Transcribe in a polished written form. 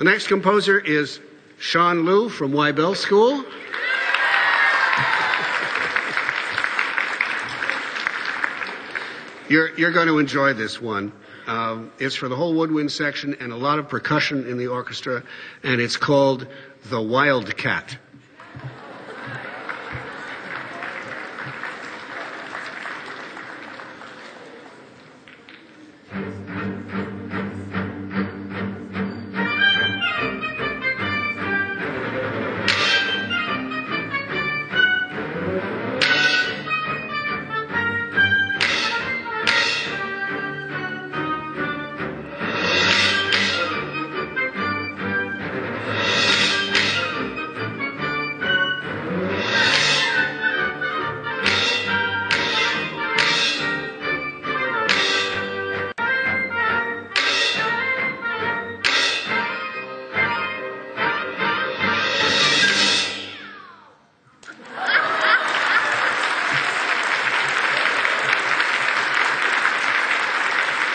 The next composer is Sean Liu from Weibel School. You're going to enjoy this one. It's for the whole woodwind section and a lot of percussion in the orchestra, and it's called The Wildcat.